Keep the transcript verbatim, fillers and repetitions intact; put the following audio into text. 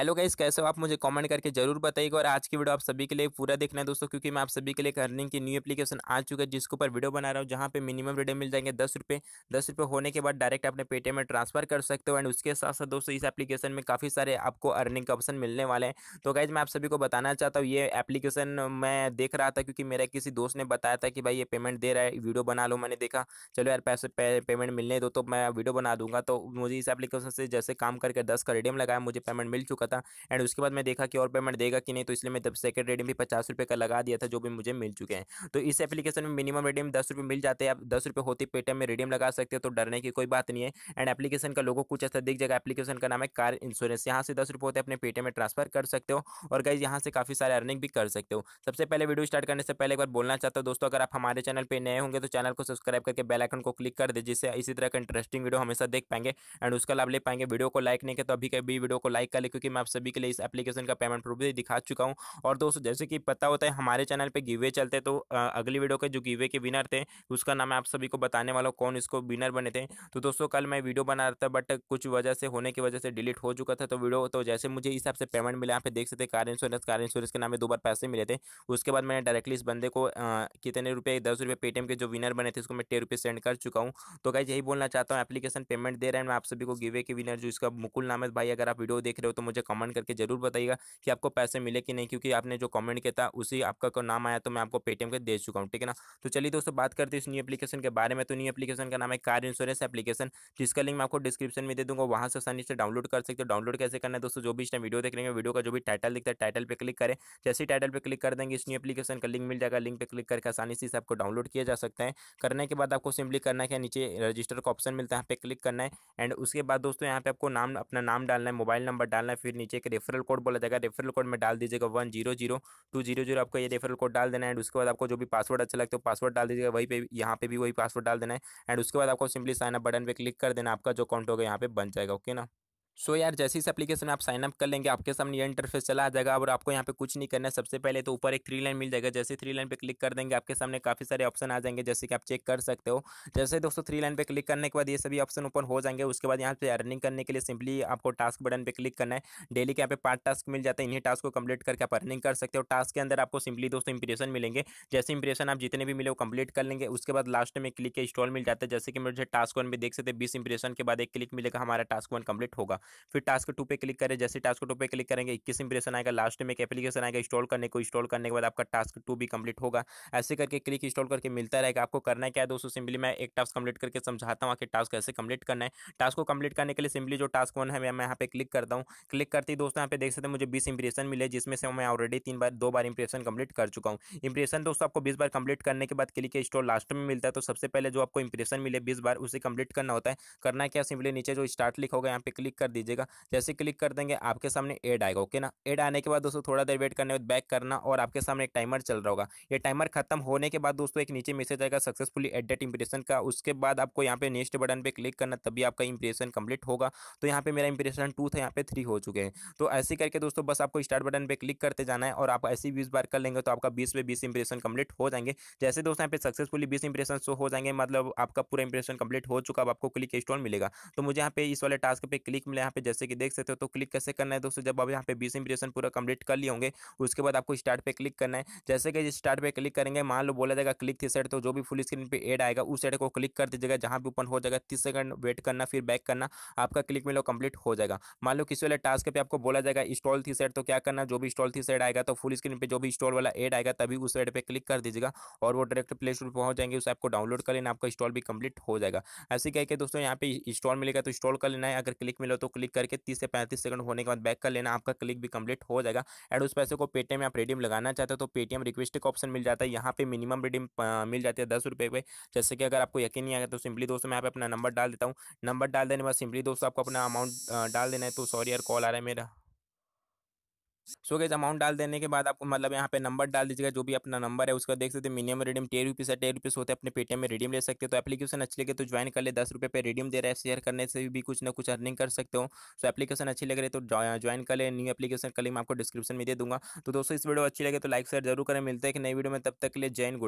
Hello guys, कैसे हो आप, मुझे कमेंट करके जरूर बताइएगा। और आज की वीडियो आप सभी के लिए पूरा देखना है दोस्तों, क्योंकि मैं आप सभी के लिए अर्निंग की न्यू एप्लीकेशन आ चुका है जिसके ऊपर वीडियो बना रहा हूँ, जहाँ पे मिनिमम रेडियो मिल जाएंगे दस रुपये दस रुपये होने के बाद डायरेक्ट आपने पेटीएम में ट्रांसफर कर सकते हो। एंड उसके साथ साथ दोस्तों इस एप्लीकेशन में काफ़ी सारे आपको अर्निंग का ऑप्शन मिलने वाले हैं। तो गाइज मैं आप सभी को बताना चाहता हूँ, ये एप्लीकेशन मैं देख रहा था क्योंकि मेरा किसी दोस्त ने बताया था कि भाई ये पेमेंट दे रहा है, वीडियो बना लो। मैंने देखा चलो यार पैसे पेमेंट मिलने दो तो मैं वीडियो बना दूंगा। तो मुझे इस एप्लीकेशन से जैसे काम करके दस का रेडियम लगाया, मुझे पेमेंट मिल चुका था। एंड उसके बाद मैं देखा कि और पेमेंट देगा कि नहीं, तो इसलिए मैं तब सेकंड रेडियम भी पचास रुपये का लगा दिया था, जो भी मुझे मिल चुके हैं। तो इस एप्लीकेशन में मिनिमम रेडियम दस रुपये मिल जाते हैं, आप दस रुपये होते पेटीएम में रेडियम लगा सकते हो, तो डरने की कोई बात नहीं है। एंड एप्लीकेशन का लोगों कुछ ऐसा दिख जाएगा, एप्लीकेशन का नाम है कार इंश्योरेंस। यहाँ से दस रुपये होते अपने पेटीएम में ट्रांसफर कर सकते हो और गाइज यहाँ से काफ़ी सारे अर्निंग भी कर सकते हो। सबसे पहले वीडियो स्टार्ट करने से पहले एक बार बोलना चाहता हूँ दोस्तों, अगर आप हमारे चैनल पर नए होंगे तो चैनल को सब्सक्राइब करके बेल आइकन को क्लिक कर दे, जिससे इसी तरह का इंटरेस्टिंग वीडियो हमेशा देख पाएंगे एंड उसका लाभ ले पाएंगे। वीडियो को लाइक नहीं किया तो अभी कभी वीडियो को लाइक कर ले, क्योंकि मैं आप सभी के लिए इस एप्लीकेशन का पेमेंट प्रूफ भी दिखा चुका हूं। और दोस्तों जैसे कि पता होता है हमारे चैनल पे गिवे चलते हैं, तो अगली वीडियो के जो गिवे के विनर थे उसका नाम आप सभी को बताने वाला हूं, कौन इसको विनर बने थे। तो दोस्तों कल मैं वीडियो बना रहा था बट कुछ वजह से होने की वजह से डिलीट हो चुका था तो वीडियो। तो जैसे मुझे इस हिसाब से पेमेंट मिला, यहाँ पे देख सकते कार इंश्योरेंस, कार इंश्योरेंस के नाम में दो बार पैसे मिले थे। उसके बाद मैंने डायरेक्टली इस बंदे को कितने रुपये दस रुपये पेटीएम के जो विनर बने थे उसको मैं टे रुपये सेंड कर चुका हूँ। तो गाइस यही बोलना चाहता हूँ, एप्लीकेशन पेमेंट दे रहे हैं। मैं आप सभी को गिवे के विनर जो इसका मुकुल नाम है भाई, अगर आप वीडियो देख रहे हो तो मुझे कमेंट करके जरूर बताइएगा कि आपको पैसे मिले कि नहीं, क्योंकि आपने जो कमेंट किया था उसी आपका को नाम आया तो मैं आपको पेटीएम के दे चुका हूँ, ठीक है ना। तो चलिए दोस्तों बात करते हैं इस न्यू एप्लीकेशन के बारे में। तो न्यू एप्लीकेशन का नाम है कार इंश्योरेंस एप्लीकेशन, जिसका लिंक मैं आपको डिस्क्रिप्शन में दे दूँगा, वहाँ से आसानी से डाउनलोड कर सकते हो। डाउनलोड कैसे करना है दोस्तों, जो भी इस टाइम वीडियो देख रहे हैं वीडियो का जो भी टाइटल दिखता है टाइटल पर क्लिक करें। जैसे ही टाइटल पर क्लिक कर देंगे इस न्यू एप्लीकेशन का लिंक मिल जाएगा, लिंक पर क्लिक करके आसानी से आपको डाउनलोड किया जा सकता है। करने के बाद आपको सिंपली करना है नीचे रजिस्टर का ऑप्शन मिलता है, यहाँ पे क्लिक करना है। एंड उसके बाद दोस्तों यहाँ पे आपको नाम अपना नाम डालना है, मोबाइल नंबर डालना है, फिर नीचे एक रेफरल कोड बोला जाएगा, रेफरल कोड में डाल दीजिएगा one zero zero two zero zero, आपको ये रेफरल कोड डाल देना है। एंड उसके बाद आपको जो भी पासवर्ड अच्छा लगता है पासवर्ड डाल दीजिएगा, वहीं पे यहाँ पे भी वही पासवर्ड डाल देना है। एंड उसके बाद आपको सिंपली साइन अप बटन पे क्लिक कर देना, आपका जो अकाउंट होगा यहाँ पे बन जाएगा, ओके ना। सो so यार जैसे इस एप्लीकेशन में आप साइन अप कर लेंगे आपके सामने ये इंटरफेस चला आ जाएगा और आपको यहाँ पे कुछ नहीं करना है। सबसे पहले तो ऊपर एक थ्री लाइन मिल जाएगा, जैसे थ्री लाइन पे क्लिक कर देंगे आपके सामने काफ़ी सारे ऑप्शन आ जाएंगे, जैसे कि आप चेक कर सकते हो। जैसे दोस्तों थ्री लाइन पे क्लिक करने के बाद ये सभी ऑप्शन ओपन हो जाएंगे। उसके बाद यहाँ पे अर्निंग करने के लिए सिंपली आपको टास्क बटन पर क्लिक करना है। डेली के यहाँ पे पाँच टास्क मिल जाते हैं, इन्हीं टास्क को कंप्लीट करके आप अर्निंग कर सकते हो। टास्क के अंदर आपको सिंपली दोस्तों इंप्रेशन मिलेंगे, जैसे इंप्रेशन आप जितने भी मिले वो कंप्लीट कर लेंगे। उसके बाद लास्ट में क्लिक के इंस्टॉल मिल जाता है, जैसे कि मुझे टास्क वन भी देख सकते हैं बीस इंप्रेशन के बाद एक क्लिक मिलेगा, हमारा टास्क वन कंप्लीट होगा। फिर टास्क टू पे क्लिक करें, जैसे टास्क टू पे क्लिक करेंगे इक्कीस इंप्रेशन आएगा, लास्ट में एक एप्लीकेशन आएगा इंस्टॉल करने को, इंस्टॉल करने के बाद आपका टास्क टू भी कंप्लीट होगा। ऐसे करके क्लिक इंस्टॉल करके मिलता रहेगा। आपको करना क्या है दोस्तों, सिंपली मैं एक टास्क कंप्लीट करके समझाता हूँ कि टास्क कैसे कंप्लीट करना है। टास्क को कंप्लीट करने के लिए सिंपली जो टास्क वन है मैं यहाँ पे क्लिक करता हूँ, क्लिक करते ही दोस्तों यहाँ पे देख सकते हैं मुझे बीस इंप्रेशन मिले, जिसमें से मैं ऑलरेडी तीन बार दो बार इंप्रेशन कंप्लीट कर चुका हूँ। इंप्रेशन दोस्तों आपको बीस बार कंप्लीट करने के बाद क्लिक इंस्टॉल लास्ट में मिलता है, तो सबसे पहले जो आपको इंप्रेशन मिले बीस बार उसे कंप्लीट करना होता है। करना क्या, सिंपली नीचे जो स्टार्ट लिखा होगा यहाँ पे क्लिक कर दीजिएगा, जैसे क्लिक कर देंगे आपके सामने एड आएगा, ओके ना। एड आने के बाद दोस्तों थोड़ा देर वेट करने के बाद बैक करना और आपके सामने एक टाइमर चल रहा होगा। ये टाइमर खत्म होने के बाद दोस्तों एक नीचे मैसेज आएगा सक्सेसफुली एडेड इंप्रेशन का, उसके बाद आपको यहाँ पे नेक्स्ट बटन पे क्लिक करना, तभी आपका इंप्रेशन कंप्लीट होगा। तो यहाँ पे मेरा इंप्रेशन टू था, यहाँ पे थ्री हो चुके हैं। तो ऐसे करके दोस्तों बस आपको स्टार्ट बटन पर क्लिक करते जाना है और आप ऐसी बीस बार कर लेंगे तो आपका बीस पे बीस इंप्रेशन कंप्लीट हो जाएंगे। जैसे दोस्तों यहाँ पे सक्सेसफुली बीस इंप्रेशन शो हो जाएंगे, मतलब आपका पूरा इंप्रेशन कंप्लीट हो चुका, अब आपको क्लिक इंस्टॉल मिलेगा। तो मुझे यहाँ पे इस वाले टास्क पे क्लिक मिला, यहाँ पे जैसे कि देख सकते हो। तो क्लिक कैसे करना है दोस्तों, जब आप यहाँ पे बीस इंप्रेशन पूरा कंप्लीट कर लिए होंगे उसके बाद आपको स्टार्ट पे क्लिक करना है। जैसे कि स्टार्ट पे क्लिक करेंगे, मान लो बोला जाएगा क्लिक थी सेट, तो जो भी फुल स्क्रीन पे एड आएगा उस एड को क्लिक कर दीजिएगा, जहाँ भी ओपन हो जाएगा तीस सेकंड वेट करना, फिर बैक करना, आपका क्लिक मिलो कंप्लीट हो जाएगा। मान लो किसी वाले टास्क पे आपको बोला जाएगा इंस्टॉल थी सेट, तो क्या करना, जो भी इंस्टॉल थी सेट आएगा तो फुल स्क्रीन पे जो भी इंस्टॉल वाला एड आएगा तभी उस एड पर क्लिक कर दीजिएगा और वो डायरेक्ट प्ले स्टोर पहुँच जाएंगे, उस ऐप को डाउनलोड कर लेना, आपका इंस्टॉल भी कंप्लीट हो जाएगा। ऐसे कह के दोस्तों यहाँ पे इंस्टॉल मिलेगा तो इंस्टॉल कर लेना है, अगर क्लिक मिलो तो क्लिक करके तीस से पैंतीस सेकंड होने के बाद बैक कर लेना, आपका क्लिक भी कंप्लीट हो जाएगा। एंड उस पैसे को पेटीएम में आप रेडीम लगाना चाहते हो तो पेटीएम रिक्वेस्ट का ऑप्शन मिल जाता है, यहाँ पे मिनिमम रेडीम मिल जाती है दस रुपये पे। जैसे कि अगर आपको यकीन नहीं आएगा तो सिंपली दोस्तों मैं यहाँ पे अपना नंबर डाल देता हूँ, नंबर डाल देने के बाद सिंपली दोस्तों आपको अपना अमाउंट डाल देना है। तो सॉरी यार कॉल आ रहा है मेरा। सो गाइस अमाउंट डाल देने के बाद आपको मतलब यहाँ पे नंबर डाल दीजिएगा, जो भी अपना नंबर है उसका देख सकते हैं मिनिमम रिडीम टे रुपीज़ है, टे रुपीज़ होते अपने पेटीएम में रिडीम ले सकते हो। तो एप्लीकेशन अच्छी लगे तो ज्वाइन कर ले, दस रुपये पे रिडीम दे रहा है, शेयर करने से भी कुछ ना कुछ अर्निंग कर सकते हो। सो एप्लीकेशन अच्छी लग रही तो ज्वाइन कर ले, न्यू एप्लीकेशन का लिंक मैं आपको डिस्क्रिप्शन में दे दूँगा। तो दोस्तों इस वीडियो अच्छी लगे तो लाइक शेयर जरूर करें, मिलते हैं एक नई वीडियो में, तब तक के लिए जय हिंद, गुड।